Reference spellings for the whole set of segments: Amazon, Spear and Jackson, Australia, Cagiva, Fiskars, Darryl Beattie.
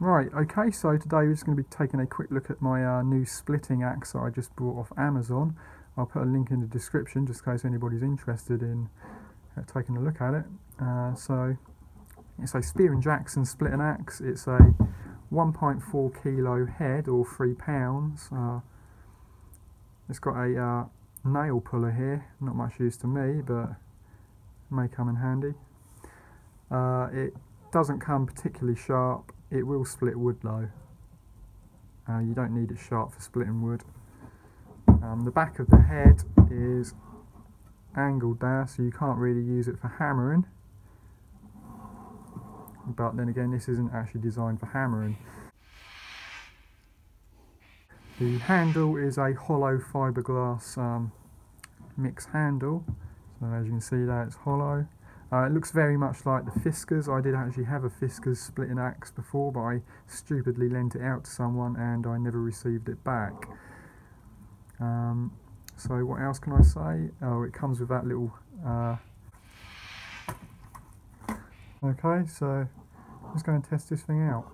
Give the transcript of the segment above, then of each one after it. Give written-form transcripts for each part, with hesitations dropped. Right, okay, so today we're just going to be taking a quick look at my new splitting axe that I just bought off Amazon. I'll put a link in the description just in case anybody's interested in taking a look at it. So it's a Spear and Jackson splitting axe. It's a 1.4 kilo head or 3 pounds. It's got a nail puller here, not much use to me, but may come in handy. It doesn't come particularly sharp. It will split wood though. You don't need it sharp for splitting wood. The back of the head is angled there, so you can't really use it for hammering. But then again, this isn't actually designed for hammering. The handle is a hollow fiberglass mix handle. So as you can see there, it's hollow. It looks very much like the Fiskars. I did actually have a Fiskars splitting axe before, but I stupidly lent it out to someone and I never received it back. So what else can I say? Oh, it comes with that little... Okay, so let's go and test this thing out.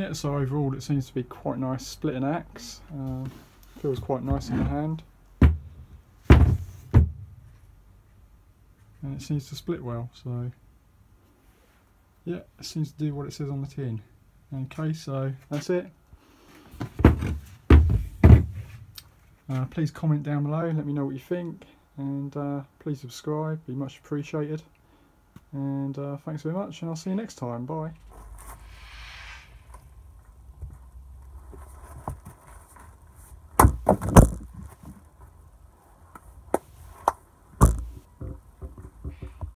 Yeah, so overall it seems to be quite nice splitting axe. Feels quite nice in the hand. And it seems to split well, so yeah, it seems to do what it says on the tin. Okay, so that's it. Please comment down below, let me know what you think, and please subscribe, be much appreciated. And thanks very much, and I'll see you next time. Bye.